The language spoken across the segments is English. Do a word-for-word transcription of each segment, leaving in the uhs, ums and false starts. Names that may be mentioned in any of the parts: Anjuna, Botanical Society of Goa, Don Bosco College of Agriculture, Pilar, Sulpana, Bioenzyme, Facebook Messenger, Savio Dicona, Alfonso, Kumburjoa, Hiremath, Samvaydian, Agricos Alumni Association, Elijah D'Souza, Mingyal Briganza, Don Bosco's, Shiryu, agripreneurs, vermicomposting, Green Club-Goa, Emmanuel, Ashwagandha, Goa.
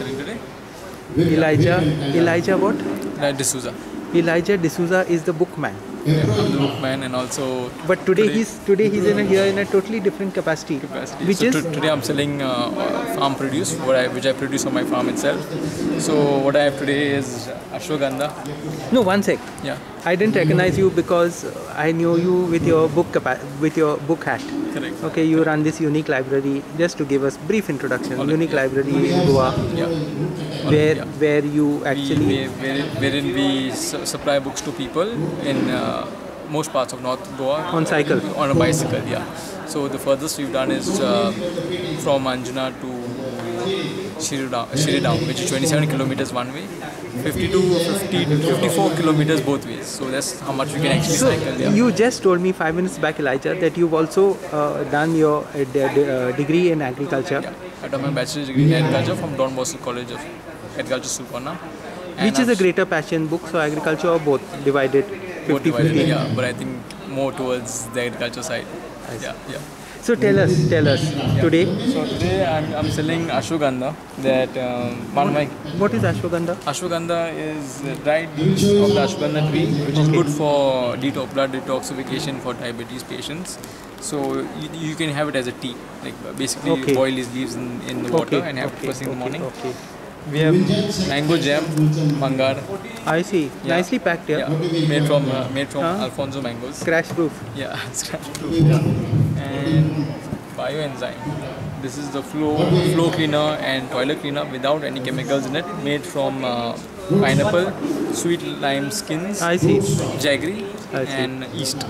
lecturing today? Elijah, Elijah what? D'Souza. Elijah D'Souza is the bookman. Yeah, the bookman and also. But today, today he's today he's in a, here in a totally different capacity. capacity. Which so is today I'm selling uh, farm produce, what I, which I produce on my farm itself. So what I have today is Ashwagandha. No, one sec. Yeah. I didn't recognize you because I knew you with your book capa with your book hat. Correct. Okay, you run this unique library. Just to give us brief introduction, All unique right, yeah. library in Goa, yeah. where yeah. where you actually we, where, wherein we su supply books to people in uh, most parts of North Goa on cycle on a bicycle. Yeah. So the furthest we've done is uh, from Anjuna to Shiryu, down, which is twenty-seven kilometers one way, fifty-two, fifty, fifty-four kilometers both ways. So that's how much we can actually so cycle. Yeah. You just told me five minutes back, Elijah, that you've also uh, done your uh, de de uh, degree in agriculture. Yeah. I've done my bachelor's degree in agriculture from Don Bosco College of Agriculture, Sulpana. Which is a greater passion, books or agriculture, or both divided? Both divided, yeah, but I think more towards the agriculture side. Yeah, yeah. So tell us, tell us yeah. today. So today I'm, I'm selling ashwagandha. That um, one what, what is ashwagandha? Ashwagandha is dried leaves of the ashwagandha tree, which okay. is good for detox, blood detoxification for diabetes patients. So you, you can have it as a tea. Like basically, okay. you boil these leaves in, in the water okay. and have okay. it first thing in the morning. Okay. We have mango jam, mangar. I see. Yeah. Nicely packed here. Yeah. Yeah. Made from uh, made from huh? Alfonso mangoes. Crash proof. Yeah, it's crash proof. Yeah. And Bioenzyme. This is the floor, floor cleaner and toilet cleaner without any chemicals in it, made from uh, pineapple, sweet lime skins, I see. jaggery I see. and yeast.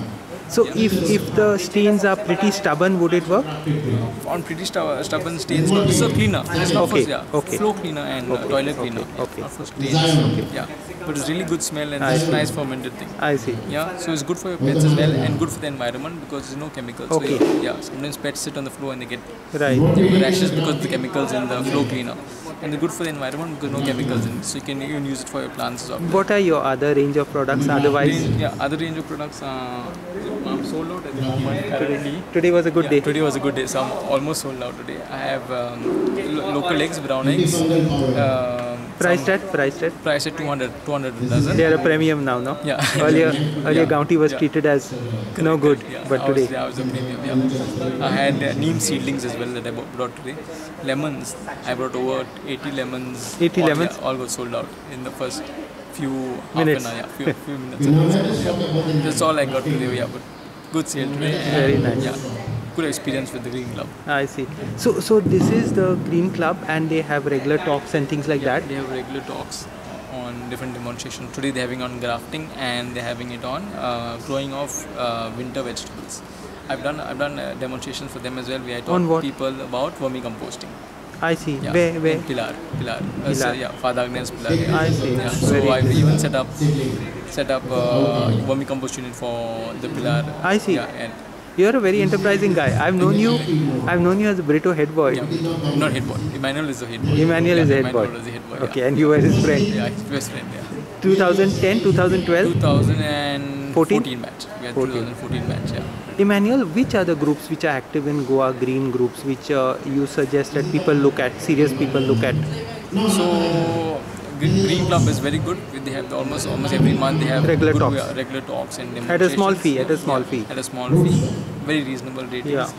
So yeah. if, if the stains are pretty stubborn, would it work? On pretty stu stubborn stains, no, this is a cleaner. It's okay. First, yeah. okay. floor cleaner and okay. uh, toilet cleaner. Okay. okay. Stains. okay. Yeah. But it's really good smell and it's nice fermented thing. I see. Yeah, so it's good for your pets as well and good for the environment because there's no chemicals. Okay. So yeah, sometimes pets sit on the floor and they get right. rashes because of the chemicals in the floor cleaner. And they're good for the environment because no chemicals in it. So you can even use it for your plants as well. What are your other range of products otherwise? Range, yeah, other range of products are... I'm sold out at the moment currently. Today was a good yeah, day. Today was a good day, so I'm almost sold out today. I have um, lo local eggs, brown eggs. Uh, Priced at? Priced at? Priced at two hundred, two hundred dozen. They are a premium now, no? Yeah. Earlier, earlier yeah. Gaunti was yeah. treated as Correct. no good, yeah. but I today. I was a premium, yeah. I had uh, neem seedlings as well that I brought today. Lemons, I brought over eighty lemons. eighty all, lemons? Yeah, all got sold out in the first few minutes. Half an hour, yeah, few, few minutes. Yeah. That's all I got today, yeah, but good sale today. Very nice. Yeah. Good experience with the Green Club. I see. So, so this is the Green Club, and they have regular talks and things like yeah, that. They have regular talks on different demonstrations. Today they're having on grafting, and they're having it on uh, growing of uh, winter vegetables. I've done I've done uh, demonstrations for them as well. Where I taught people about vermicomposting. I see. Yeah. Where, where? Pilar, Pilar. Pilar. Uh, so, yeah, Father Agnes Pilar. Yeah. I see. Yeah. So I've even set up set up uh, vermicompost unit for the Pilar. I see. Yeah, and you're a very enterprising guy. I've known you. I've known you as a burrito head boy. Yeah, not head boy. Emmanuel is the head boy. Emmanuel yeah, is the head, head boy. Okay, yeah. And you were his friend. Yeah, his best friend. Yeah. twenty ten, twenty twelve. twenty fourteen match. We had twenty fourteen match. Yeah. Emmanuel, which are the groups which are active in Goa? Green groups, which uh, you suggest that people look at, serious people look at. So. Green Club is very good. They have the almost almost every month they have regular good, talks, yeah, regular talks and demonstrations. At a small fee, at a small yeah, fee, at a small fee, very reasonable ratings. Yeah.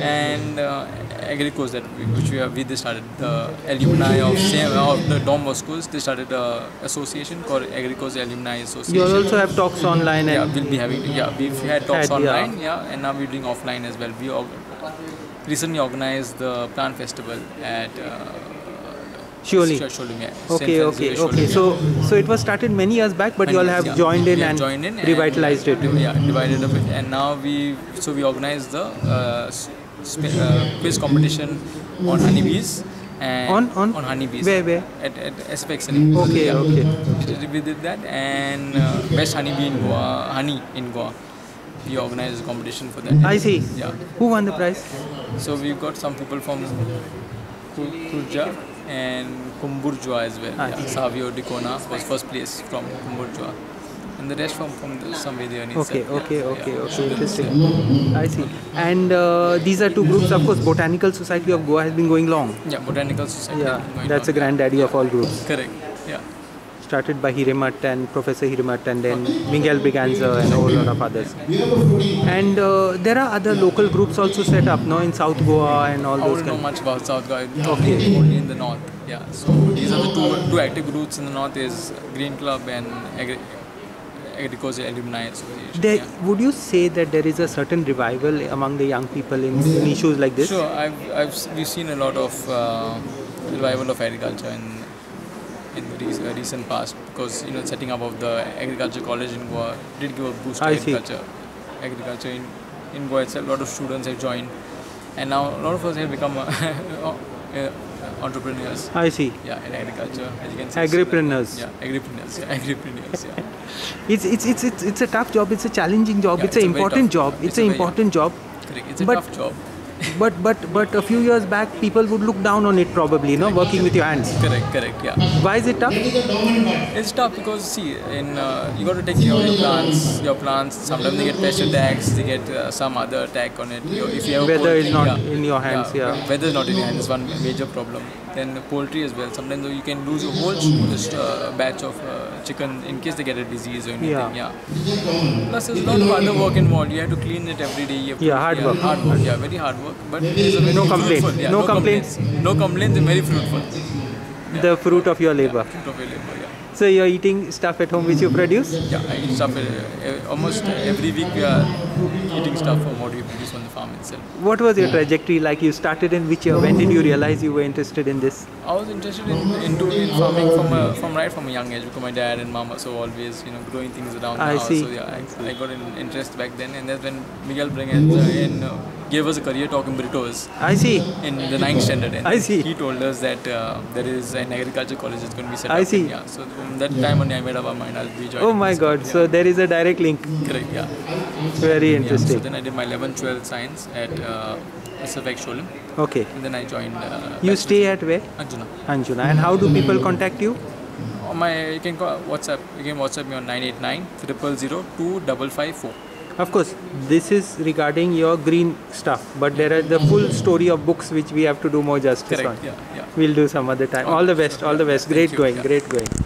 And uh, Agricos that we, which we have, we they started the alumni of of the Don Bosco's. They started a association called Agricos Alumni Association. You also have talks online. Yeah, and we'll be having. Yeah, we've had talks had, online. Yeah. yeah, and now we're doing offline as well. We recently organized the plant festival at. Uh, Surely. Okay, okay, okay. So, so it was started many years back, but you all have joined in and revitalized it. Yeah, divided up it, and now we so we organized the uh, uh, quiz competition on honeybees. And on on on honeybees. Where where? At at S P X. Okay, okay. We did that, and uh, best honeybee in Goa, honey in Goa. We organized a competition for that. I see. Yeah. Who won the prize? So we got some people from Kumburjoa and Kumburjoa as well. Yeah. Savio Dicona was first place from Kumburjoa. and the rest from, from the Samvaydian itself. Okay, okay, yeah. okay, yeah. okay, interesting. I see. And uh, these are two groups, of course. Botanical Society of Goa has been going long. Yeah, Botanical Society. Yeah, going that's long. a granddaddy yeah. of all groups. Correct. Yeah. Started by Hiremath and Professor Hiremath, and then Mingyal Briganza and a whole lot of others. And uh, there are other local groups also set up now in South Goa and all I those. I don't know much about South Goa. Okay. Only in the north. Yeah. So these are the two two active groups in the north: is Green Club and Agri Agricos Alumni Association. There, yeah. Would you say that there is a certain revival among the young people in, in issues like this? Sure. I've, I've we've seen a lot of uh, revival of agriculture in. in the recent past, because you know setting up of the agriculture college in Goa did give a boost to I agriculture. See. Agriculture in, in Goa itself, a lot of students have joined, and now a lot of us have become entrepreneurs. I see. Yeah, in agriculture, as you can see. Agripreneurs. Yeah, agripreneurs. Yeah, agripreneurs. Yeah. it's, it's it's it's it's a tough job. It's a challenging job. Yeah, it's, it's an important job. It's, it's an important job. Correct. It's a but, tough job. But but but a few years back, people would look down on it probably, no? Working with your hands. Correct, correct, yeah. Why is it tough? It's tough because see, in uh, you got to take care of your plants. Your plants sometimes they get pest attacks, they get uh, some other attack on it. You, if you have weather is not yeah, in your hands, yeah. yeah. Weather is not in your hands is one major problem. Then poultry as well. Sometimes you can lose your whole just uh, batch of uh, chicken in case they get a disease or anything. Yeah. yeah. Plus, there's a lot of other work involved. You have to clean it every day. You have to, yeah, hard yeah, work. Hard work. Yeah, very hard work. But it's very no complaints. Yeah, no, no complaints. complaints. No complaints. Very fruitful. Yeah. The fruit of your labor. Yeah, fruit of your labor. Yeah. So you're eating stuff at home which you produce? Yeah, I eat stuff uh, almost every week. We are eating stuff from what we produce on the farm itself. What was your trajectory like? You started in which year? When did you realize you were interested in this? I was interested in, in, in farming from a, from right from a young age because my dad and mom are so always you know growing things around the I house. See. So yeah, I, I got an interest back then, and that's when Mingyal Briganza in. Uh, gave us a career talk in Britos. I see. In the ninth standard. And I see. He told us that uh, there is an agriculture college that's going to be set up. I see. And, yeah, so from that time on, I made up my mind. I'll be joining. Oh my God. School, yeah. So there is a direct link. Correct. Yeah. Very interesting. Yeah, so then I did my eleven twelve science at uh, S F X Sholim. Okay. And then I joined. Uh, you stay at where? Anjuna. Anjuna. And how do people contact you? Oh, my, you can call WhatsApp. You can WhatsApp me on nine eight nine, triple zero, two five five four. Of course, this is regarding your green stuff, but there are the full story of books which we have to do more justice Correct, on. Yeah, yeah. We'll do some other time. All, all the best, all the best. Great going, great going.